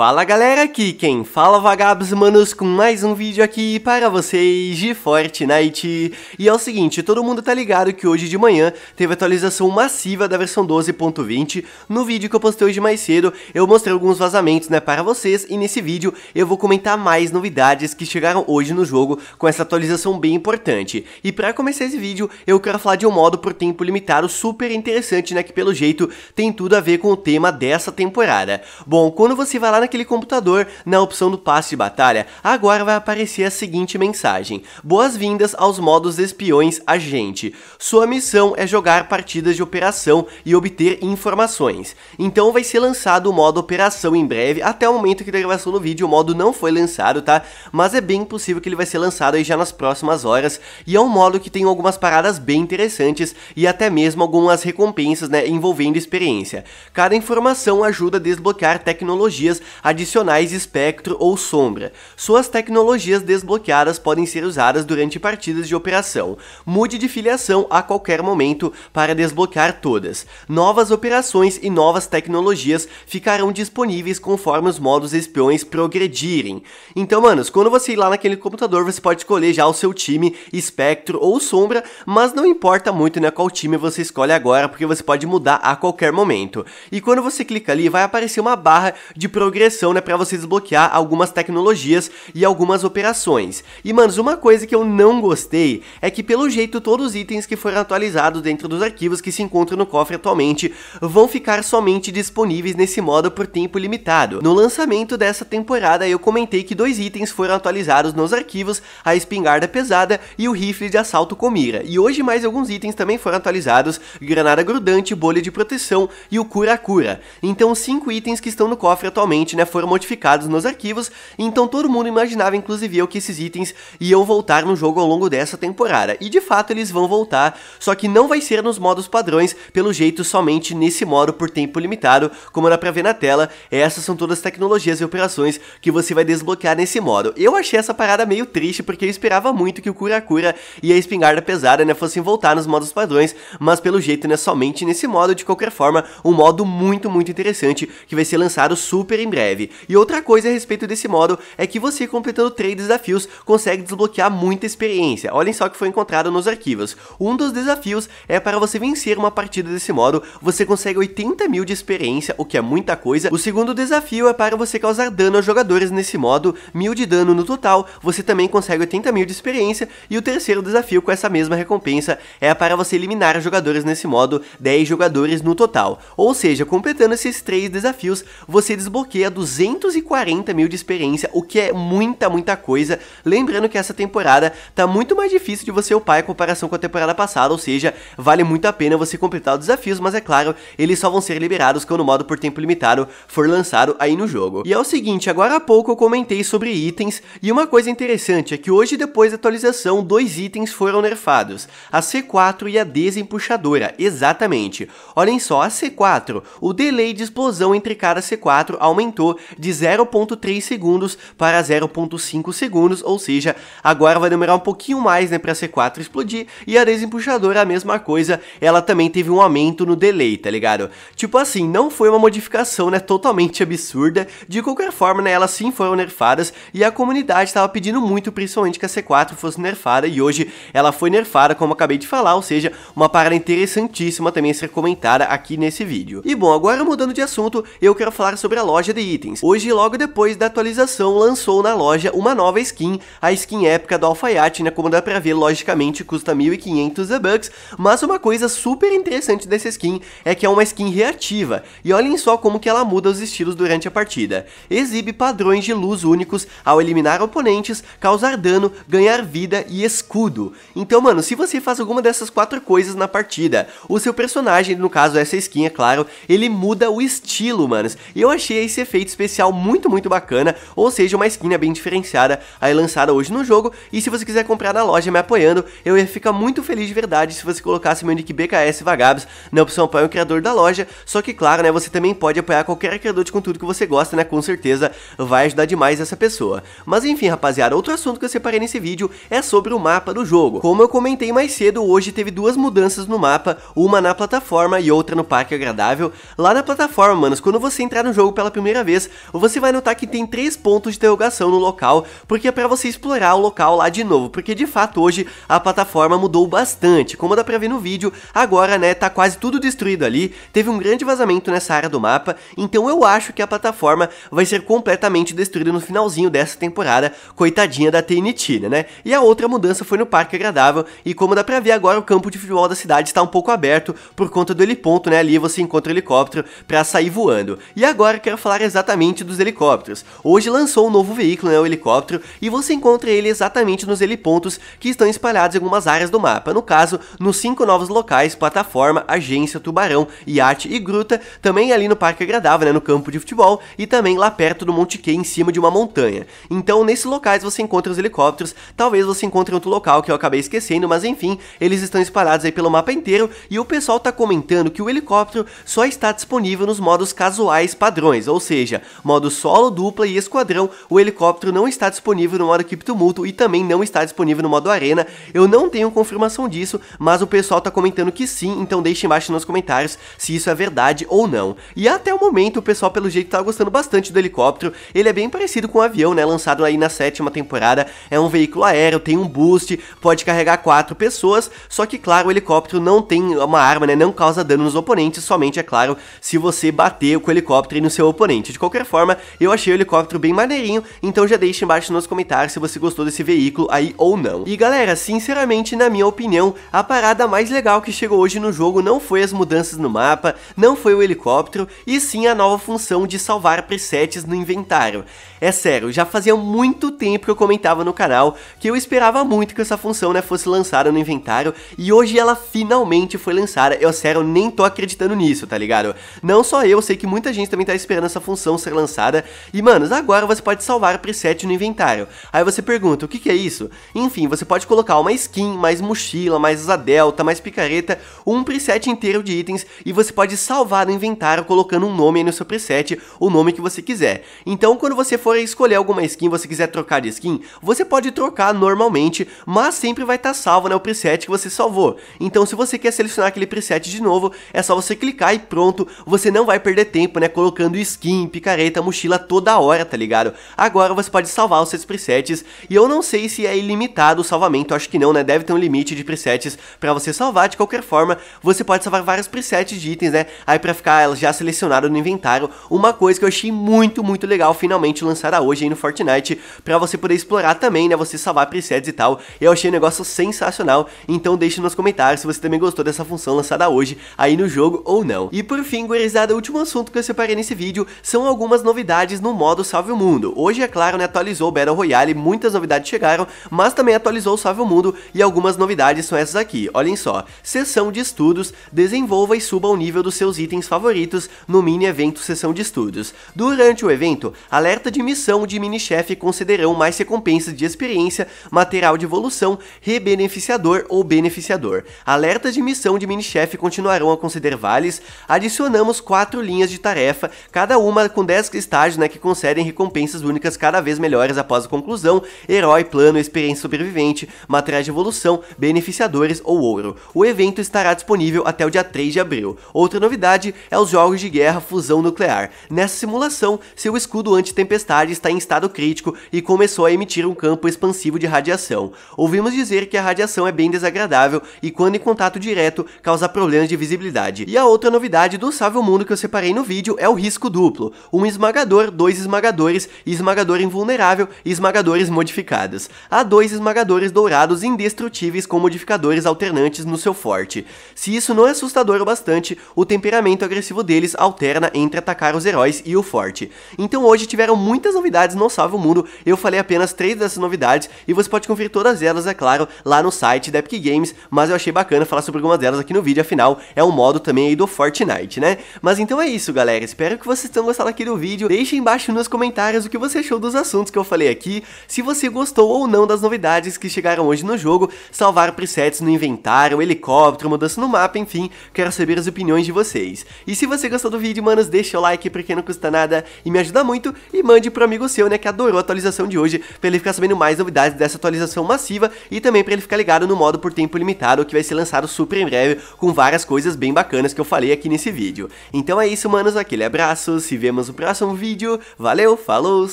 Fala galera, aqui quem fala Vagabbss, manos, com mais um vídeo aqui para vocês de Fortnite. E é o seguinte, todo mundo tá ligado que hoje de manhã teve atualização massiva da versão 12.20. No vídeo que eu postei hoje mais cedo, eu mostrei alguns vazamentos, né, para vocês. E nesse vídeo eu vou comentar mais novidades que chegaram hoje no jogo com essa atualização bem importante. E para começar esse vídeo, eu quero falar de um modo por tempo limitado super interessante, né, que pelo jeito tem tudo a ver com o tema dessa temporada. Bom, quando você vai lá naquele computador, na opção do passe de batalha, agora vai aparecer a seguinte mensagem: boas-vindas aos modos espiões agente, sua missão é jogar partidas de operação e obter informações. Então vai ser lançado o modo operação em breve. Até o momento que da gravação do vídeo o modo não foi lançado, tá? Mas é bem possível que ele vai ser lançado aí já nas próximas horas, e é um modo que tem algumas paradas bem interessantes e até mesmo algumas recompensas, né, envolvendo experiência. Cada informação ajuda a desbloquear tecnologias adicionais de espectro ou sombra. Suas tecnologias desbloqueadas podem ser usadas durante partidas de operação. Mude de filiação a qualquer momento para desbloquear todas. Novas operações e novas tecnologias ficarão disponíveis conforme os modos espiões progredirem. Então, manos, quando você ir lá naquele computador, você pode escolher já o seu time, espectro ou sombra, mas não importa muito, né, qual time você escolhe agora, porque você pode mudar a qualquer momento. E quando você clica ali, vai aparecer uma barra de progressão, né, pra você desbloquear algumas tecnologias e algumas operações. E, manos, uma coisa que eu não gostei é que, pelo jeito, todos os itens que foram atualizados dentro dos arquivos que se encontram no cofre atualmente vão ficar somente disponíveis nesse modo por tempo limitado. No lançamento dessa temporada, eu comentei que dois itens foram atualizados nos arquivos, a espingarda pesada e o rifle de assalto com mira. E hoje mais alguns itens também foram atualizados: granada grudante, bolha de proteção e o cura-cura. Então, 5 itens que estão no cofre atualmente, né, foram modificados nos arquivos. Então todo mundo imaginava, inclusive eu, que esses itens iam voltar no jogo ao longo dessa temporada, e de fato eles vão voltar, só que não vai ser nos modos padrões, pelo jeito somente nesse modo por tempo limitado, como dá pra ver na tela. Essas são todas as tecnologias e operações que você vai desbloquear nesse modo. Eu achei essa parada meio triste, porque eu esperava muito que o cura-cura e a espingarda pesada, né, fossem voltar nos modos padrões, mas pelo jeito, né, somente nesse modo. De qualquer forma, um modo muito interessante, que vai ser lançado super em breve. E outra coisa a respeito desse modo é que você, completando 3 desafios, consegue desbloquear muita experiência. Olhem só o que foi encontrado nos arquivos. Um dos desafios é para você vencer uma partida desse modo, você consegue 80 mil de experiência, o que é muita coisa. O segundo desafio é para você causar dano aos jogadores nesse modo, 1000 de dano no total, você também consegue 80 mil de experiência. E o terceiro desafio, com essa mesma recompensa, é para você eliminar jogadores nesse modo, 10 jogadores no total. Ou seja, completando esses 3 desafios, você desbloqueia 240 mil de experiência, o que é muita coisa. Lembrando que essa temporada tá muito mais difícil de você upar em comparação com a temporada passada, ou seja, vale muito a pena você completar os desafios, mas é claro, eles só vão ser liberados quando o modo por tempo limitado for lançado aí no jogo. E é o seguinte, agora há pouco eu comentei sobre itens, e uma coisa interessante é que hoje, depois da atualização, 2 itens foram nerfados: a C4 e a desempuxadora. Exatamente, olhem só, a C4, o delay de explosão entre cada C4 aumentou de 0.3 segundos para 0.5 segundos, ou seja, agora vai demorar um pouquinho mais, né, para a C4 explodir. E a desempuxadora, a mesma coisa, ela também teve um aumento no delay, tá ligado? Tipo assim, não foi uma modificação, né, totalmente absurda. De qualquer forma, né, elas sim foram nerfadas, e a comunidade estava pedindo muito, principalmente, que a C4 fosse nerfada, e hoje ela foi nerfada, como eu acabei de falar, ou seja, uma parada interessantíssima também a ser comentada aqui nesse vídeo. E bom, agora mudando de assunto, eu quero falar sobre a loja de itens. Hoje, logo depois da atualização, lançou na loja uma nova skin, a skin épica do alfaiate, né, como dá pra ver, logicamente custa 1.500 bucks, mas uma coisa super interessante dessa skin é que é uma skin reativa, e olhem só como que ela muda os estilos durante a partida. Exibe padrões de luz únicos ao eliminar oponentes, causar dano, ganhar vida e escudo. Então, mano, se você faz alguma dessas 4 coisas na partida, o seu personagem, no caso essa skin, é claro, ele muda o estilo, manos. Eu achei esse efeito especial muito bacana, ou seja, uma skin bem diferenciada aí lançada hoje no jogo. E se você quiser comprar na loja me apoiando, eu ia ficar muito feliz de verdade se você colocasse meu nick BKS Vagabbss na opção apoia o criador da loja. Só que claro, né, você também pode apoiar qualquer criador de conteúdo que você gosta, né, com certeza vai ajudar demais essa pessoa. Mas enfim, rapaziada, outro assunto que eu separei nesse vídeo é sobre o mapa do jogo. Como eu comentei mais cedo, hoje teve 2 mudanças no mapa, uma na plataforma e outra no parque agradável. Lá na plataforma, manos, quando você entrar no jogo pela primeira vez, vez, você vai notar que tem 3 pontos de interrogação no local, porque é pra você explorar o local lá de novo, porque de fato hoje a plataforma mudou bastante, como dá pra ver no vídeo, agora né, tá quase tudo destruído ali, teve um grande vazamento nessa área do mapa, então eu acho que a plataforma vai ser completamente destruída no finalzinho dessa temporada, coitadinha da TNT, né? E a outra mudança foi no Parque Agradável, e como dá pra ver agora o campo de futebol da cidade está um pouco aberto por conta do heliponto, né, ali você encontra o helicóptero pra sair voando. E agora eu quero falar exatamente dos helicópteros. Hoje lançou um novo veículo, né, o helicóptero, e você encontra ele exatamente nos helipontos que estão espalhados em algumas áreas do mapa, no caso, nos 5 novos locais, plataforma, agência, tubarão, iate e gruta, também ali no Parque Agradável, né, no campo de futebol, e também lá perto do Monte Q, em cima de uma montanha. Então, nesses locais você encontra os helicópteros, talvez você encontre outro local que eu acabei esquecendo, mas enfim, eles estão espalhados aí pelo mapa inteiro, e o pessoal tá comentando que o helicóptero só está disponível nos modos casuais padrões, ou seja, modo solo, dupla e esquadrão. O helicóptero não está disponível no modo equipe tumulto e também não está disponível no modo arena. Eu não tenho confirmação disso, mas o pessoal tá comentando que sim, então deixa embaixo nos comentários se isso é verdade ou não. E até o momento o pessoal pelo jeito tá gostando bastante do helicóptero, ele é bem parecido com um avião, né, lançado aí na 7ª temporada, é um veículo aéreo, tem um boost, pode carregar 4 pessoas, só que claro, o helicóptero não tem uma arma, né, não causa dano nos oponentes, somente é claro, se você bater com o helicóptero e no seu oponente. De qualquer forma, eu achei o helicóptero bem maneirinho, então já deixa embaixo nos comentários se você gostou desse veículo aí ou não. E galera, sinceramente, na minha opinião, a parada mais legal que chegou hoje no jogo não foi as mudanças no mapa, não foi o helicóptero, e sim a nova função de salvar presets no inventário. É sério, já fazia muito tempo que eu comentava no canal que eu esperava muito que essa função, né, fosse lançada no inventário, e hoje ela finalmente foi lançada. Eu sério, nem tô acreditando nisso, tá ligado? Não só eu sei que muita gente também tá esperando essa função ser lançada, e manos, agora você pode salvar preset no inventário. Aí você pergunta, o que que é isso? Enfim, você pode colocar uma skin, mais mochila, mais asa delta, mais picareta, um preset inteiro de itens, e você pode salvar no inventário colocando um nome aí no seu preset, o nome que você quiser. Então quando você for escolher alguma skin, você quiser trocar de skin, você pode trocar normalmente, mas sempre vai estar salvo, né, o preset que você salvou. Então se você quer selecionar aquele preset de novo, é só você clicar e pronto, você não vai perder tempo, né, colocando skin, picareta, mochila toda hora, tá ligado? Agora você pode salvar os seus presets, e eu não sei se é ilimitado o salvamento, acho que não, né, deve ter um limite de presets pra você salvar. De qualquer forma, você pode salvar vários presets de itens, né, aí pra ficar já selecionado no inventário. Uma coisa que eu achei muito legal, finalmente lançada hoje aí no Fortnite, pra você poder explorar também, né, você salvar presets e tal, eu achei um negócio sensacional. Então deixa nos comentários se você também gostou dessa função lançada hoje aí no jogo ou não. E por fim, gurizada, o último assunto que eu separei nesse vídeo são algumas novidades no modo Salve o Mundo. Hoje, é claro, né, atualizou o Battle Royale, muitas novidades chegaram, mas também atualizou o Salve o Mundo, e algumas novidades são essas aqui, olhem só. Sessão de estudos, desenvolva e suba o nível dos seus itens favoritos no mini evento Sessão de Estudos. Durante o evento, alerta de missão de mini-chefe concederão mais recompensas de experiência, material de evolução, rebeneficiador ou beneficiador. Alertas de missão de mini-chefe continuarão a conceder vales. Adicionamos 4 linhas de tarefa, cada uma com 10 estágios, né, que concedem recompensas únicas cada vez melhores após a conclusão: herói, plano, experiência sobrevivente, materiais de evolução, beneficiadores ou ouro. O evento estará disponível até o dia 3 de abril. Outra novidade é os jogos de guerra fusão nuclear. Nessa simulação, seu escudo anti-tempestade está em estado crítico e começou a emitir um campo expansivo de radiação. Ouvimos dizer que a radiação é bem desagradável e quando em contato direto causa problemas de visibilidade. E a outra novidade do Salve o Mundo que eu separei no vídeo é o risco duplo: um esmagador, 2 esmagadores, esmagador invulnerável e esmagadores modificados. Há 2 esmagadores dourados indestrutíveis com modificadores alternantes no seu forte. Se isso não é assustador o bastante, o temperamento agressivo deles alterna entre atacar os heróis e o forte. Então hoje tiveram muitas novidades no Salve o Mundo, eu falei apenas 3 dessas novidades e você pode conferir todas elas, é claro, lá no site da Epic Games, mas eu achei bacana falar sobre algumas delas aqui no vídeo, afinal é um modo também aí do Fortnite, né? Mas então é isso, galera, espero que vocês tenham gostado aqui do vídeo. Deixe embaixo nos comentários o que você achou dos assuntos que eu falei aqui, se você gostou ou não das novidades que chegaram hoje no jogo, salvar presets no inventário, helicóptero, mudança no mapa, enfim, quero saber as opiniões de vocês. E se você gostou do vídeo, manos, deixa o like porque não custa nada e me ajuda muito, e mande pro amigo seu, né, que adorou a atualização de hoje, pra ele ficar sabendo mais novidades dessa atualização massiva e também pra ele ficar ligado no modo por tempo limitado que vai ser lançado super em breve, com várias coisas bem bacanas que eu falei aqui nesse vídeo. Então é isso, manos, aquele abraço, se vê vemos no próximo vídeo. Valeu, falou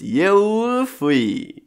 e eu fui!